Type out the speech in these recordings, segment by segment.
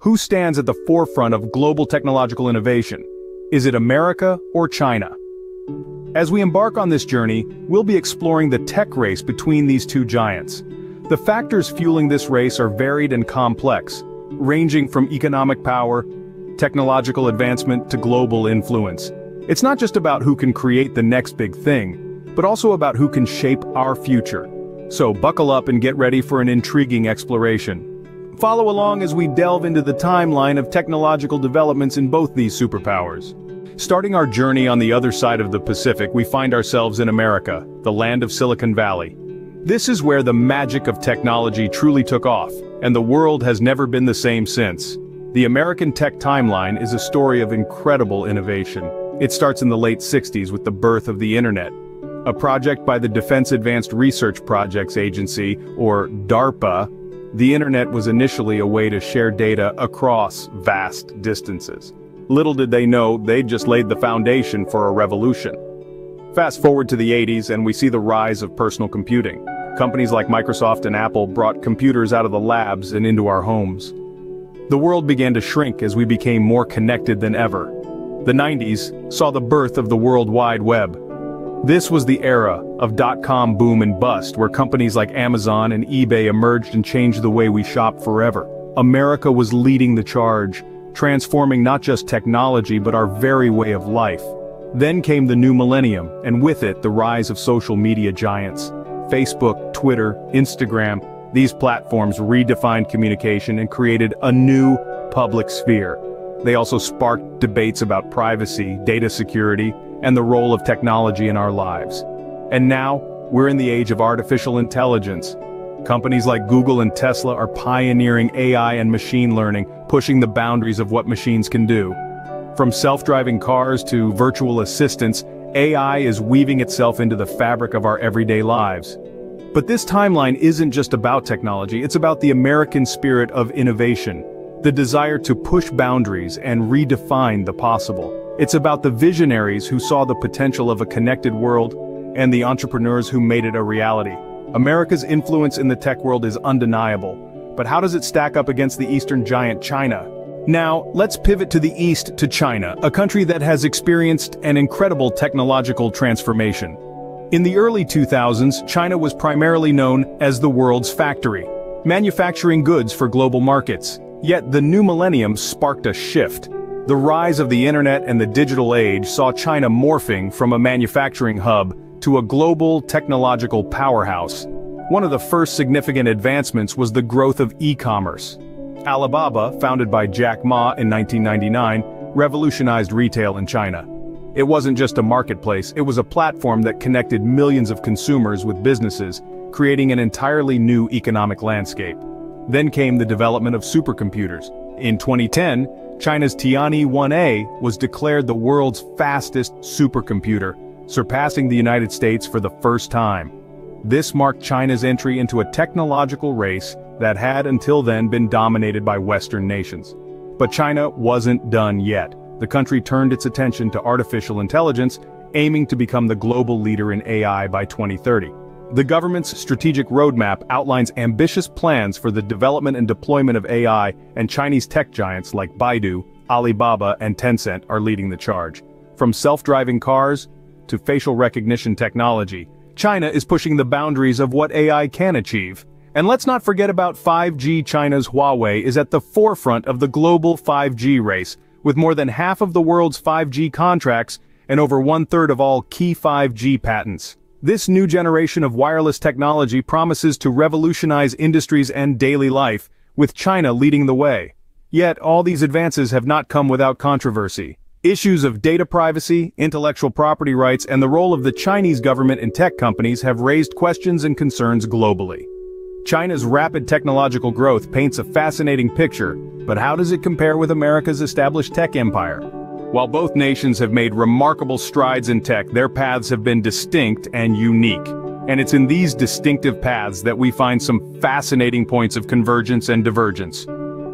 Who stands at the forefront of global technological innovation? Is it America or China? As we embark on this journey, we'll be exploring the tech race between these two giants. The factors fueling this race are varied and complex, ranging from economic power, technological advancement to global influence. It's not just about who can create the next big thing, but also about who can shape our future. So buckle up and get ready for an intriguing exploration. Follow along as we delve into the timeline of technological developments in both these superpowers. Starting our journey on the other side of the Pacific, we find ourselves in America, the land of Silicon Valley. This is where the magic of technology truly took off, and the world has never been the same since. The American tech timeline is a story of incredible innovation. It starts in the late 60s with the birth of the internet, a project by the Defense Advanced Research Projects Agency, or DARPA. The internet was initially a way to share data across vast distances. Little did they know, they'd just laid the foundation for a revolution. Fast forward to the 80s and we see the rise of personal computing. Companies like Microsoft and Apple brought computers out of the labs and into our homes. The world began to shrink as we became more connected than ever. The 90s saw the birth of the World Wide Web. This was the era of dot-com boom and bust, where companies like Amazon and eBay emerged and changed the way we shop forever. America was leading the charge, transforming not just technology but our very way of life. Then came the new millennium, and with it the rise of social media giants. Facebook, Twitter, Instagram, these platforms redefined communication and created a new public sphere. They also sparked debates about privacy, data security, and the role of technology in our lives. And now, we're in the age of artificial intelligence. Companies like Google and Tesla are pioneering AI and machine learning, pushing the boundaries of what machines can do. From self-driving cars to virtual assistants, AI is weaving itself into the fabric of our everyday lives. But this timeline isn't just about technology, it's about the American spirit of innovation, the desire to push boundaries and redefine the possible. It's about the visionaries who saw the potential of a connected world and the entrepreneurs who made it a reality. America's influence in the tech world is undeniable, but how does it stack up against the eastern giant China? Now, let's pivot to the east to China, a country that has experienced an incredible technological transformation. In the early 2000s, China was primarily known as the world's factory, manufacturing goods for global markets. Yet the new millennium sparked a shift. The rise of the internet and the digital age saw China morphing from a manufacturing hub to a global technological powerhouse. One of the first significant advancements was the growth of e-commerce. Alibaba, founded by Jack Ma in 1999, revolutionized retail in China. It wasn't just a marketplace, it was a platform that connected millions of consumers with businesses, creating an entirely new economic landscape. Then came the development of supercomputers. In 2010, China's Tianhe-1A was declared the world's fastest supercomputer, surpassing the United States for the first time. This marked China's entry into a technological race that had until then been dominated by Western nations. But China wasn't done yet. The country turned its attention to artificial intelligence, aiming to become the global leader in AI by 2030. The government's strategic roadmap outlines ambitious plans for the development and deployment of AI, and Chinese tech giants like Baidu, Alibaba, and Tencent are leading the charge. From self-driving cars to facial recognition technology, China is pushing the boundaries of what AI can achieve. And let's not forget about 5G. China's Huawei is at the forefront of the global 5G race, with more than half of the world's 5G contracts and over one-third of all key 5G patents. This new generation of wireless technology promises to revolutionize industries and daily life, with China leading the way. Yet all these advances have not come without controversy. Issues of data privacy, intellectual property rights, and the role of the Chinese government and tech companies have raised questions and concerns globally. China's rapid technological growth paints a fascinating picture, but how does it compare with America's established tech empire? While both nations have made remarkable strides in tech, their paths have been distinct and unique. And it's in these distinctive paths that we find some fascinating points of convergence and divergence.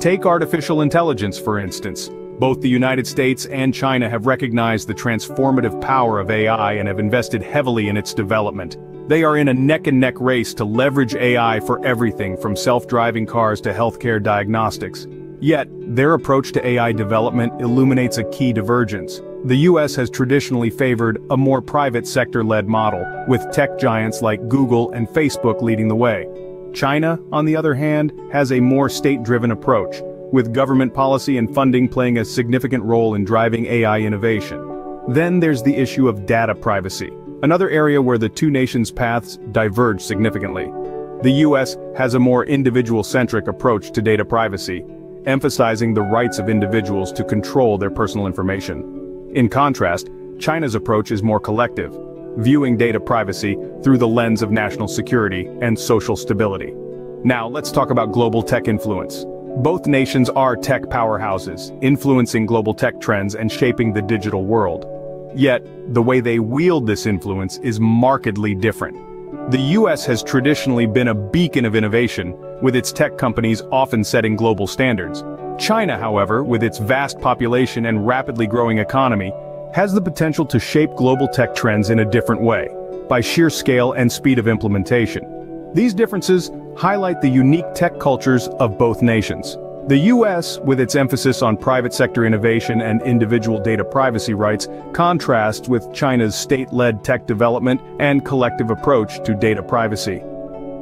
Take artificial intelligence, for instance. Both the United States and China have recognized the transformative power of AI and have invested heavily in its development. They are in a neck-and-neck race to leverage AI for everything from self-driving cars to healthcare diagnostics. Yet, their approach to AI development illuminates a key divergence. The US has traditionally favored a more private sector-led model, with tech giants like Google and Facebook leading the way. China, on the other hand, has a more state-driven approach, with government policy and funding playing a significant role in driving AI innovation. Then there's the issue of data privacy, another area where the two nations' paths diverge significantly. The US has a more individual-centric approach to data privacy, emphasizing the rights of individuals to control their personal information. In contrast, China's approach is more collective, viewing data privacy through the lens of national security and social stability. Now, let's talk about global tech influence. Both nations are tech powerhouses, influencing global tech trends and shaping the digital world. Yet, the way they wield this influence is markedly different. The US has traditionally been a beacon of innovation, with its tech companies often setting global standards. China, however, with its vast population and rapidly growing economy, has the potential to shape global tech trends in a different way, by sheer scale and speed of implementation. These differences highlight the unique tech cultures of both nations. The US, with its emphasis on private sector innovation and individual data privacy rights, contrasts with China's state-led tech development and collective approach to data privacy.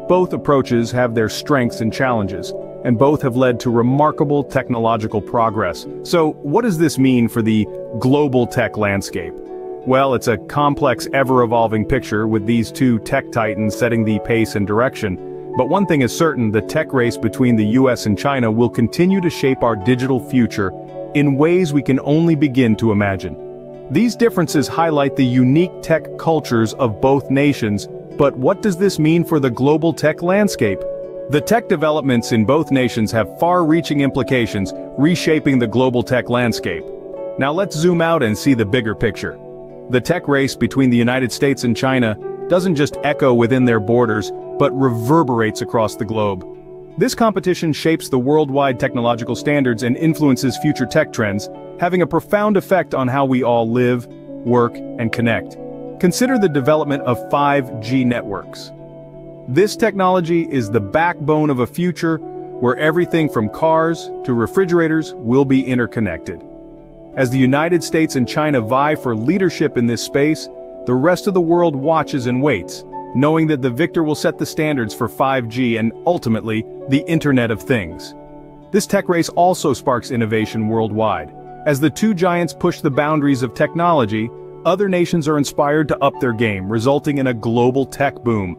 Both approaches have their strengths and challenges, and both have led to remarkable technological progress. So, what does this mean for the global tech landscape? Well, it's a complex, ever-evolving picture with these two tech titans setting the pace and direction. But one thing is certain, the tech race between the US and China will continue to shape our digital future in ways we can only begin to imagine. These differences highlight the unique tech cultures of both nations, but what does this mean for the global tech landscape? The tech developments in both nations have far-reaching implications, reshaping the global tech landscape. Now let's zoom out and see the bigger picture. The tech race between the United States and China doesn't just echo within their borders, but reverberates across the globe. This competition shapes the worldwide technological standards and influences future tech trends, having a profound effect on how we all live, work, and connect. Consider the development of 5G networks. This technology is the backbone of a future where everything from cars to refrigerators will be interconnected. As the United States and China vie for leadership in this space, the rest of the world watches and waits, knowing that the victor will set the standards for 5G and, ultimately, the Internet of Things. This tech race also sparks innovation worldwide. As the two giants push the boundaries of technology, other nations are inspired to up their game, resulting in a global tech boom.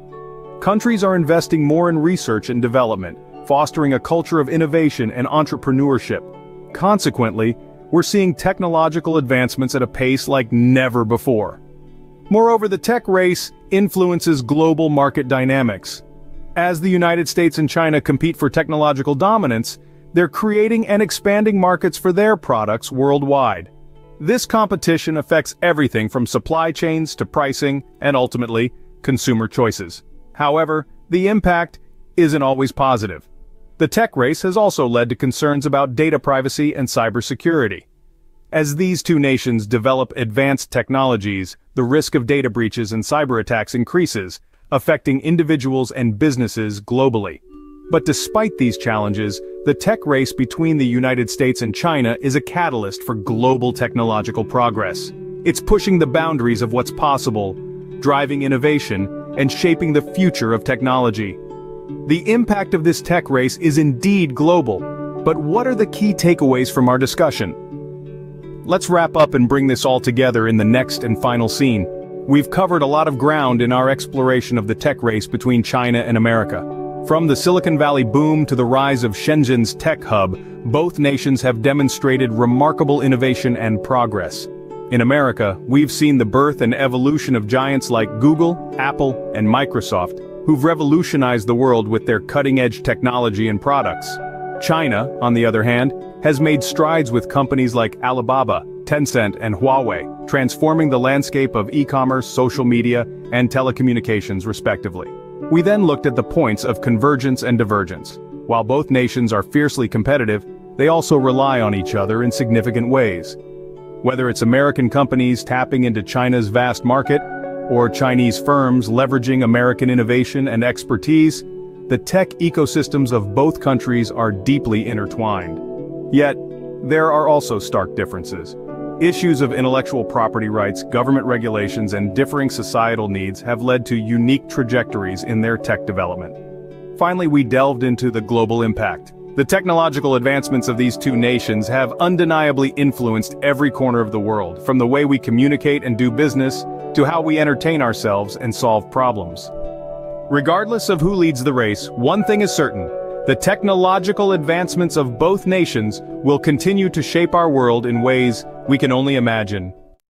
Countries are investing more in research and development, fostering a culture of innovation and entrepreneurship. Consequently, we're seeing technological advancements at a pace like never before. Moreover, the tech race influences global market dynamics. As the United States and China compete for technological dominance, they're creating and expanding markets for their products worldwide. This competition affects everything from supply chains to pricing and, ultimately, consumer choices. However, the impact isn't always positive. The tech race has also led to concerns about data privacy and cybersecurity. As these two nations develop advanced technologies, the risk of data breaches and cyber attacks increases, affecting individuals and businesses globally. But despite these challenges, the tech race between the United States and China is a catalyst for global technological progress. It's pushing the boundaries of what's possible, driving innovation, and shaping the future of technology. The impact of this tech race is indeed global, but what are the key takeaways from our discussion? Let's wrap up and bring this all together in the next and final scene. We've covered a lot of ground in our exploration of the tech race between China and America. From the Silicon Valley boom to the rise of Shenzhen's tech hub, both nations have demonstrated remarkable innovation and progress. In America, we've seen the birth and evolution of giants like Google, Apple, and Microsoft, who've revolutionized the world with their cutting-edge technology and products. China, on the other hand, has made strides with companies like Alibaba, Tencent, and Huawei, transforming the landscape of e-commerce, social media, and telecommunications respectively. We then looked at the points of convergence and divergence. While both nations are fiercely competitive, they also rely on each other in significant ways. Whether it's American companies tapping into China's vast market, or Chinese firms leveraging American innovation and expertise, the tech ecosystems of both countries are deeply intertwined. Yet, there are also stark differences. Issues of intellectual property rights, government regulations, and differing societal needs have led to unique trajectories in their tech development. Finally, we delved into the global impact. The technological advancements of these two nations have undeniably influenced every corner of the world, from the way we communicate and do business, to how we entertain ourselves and solve problems. Regardless of who leads the race, one thing is certain: the technological advancements of both nations will continue to shape our world in ways we can only imagine.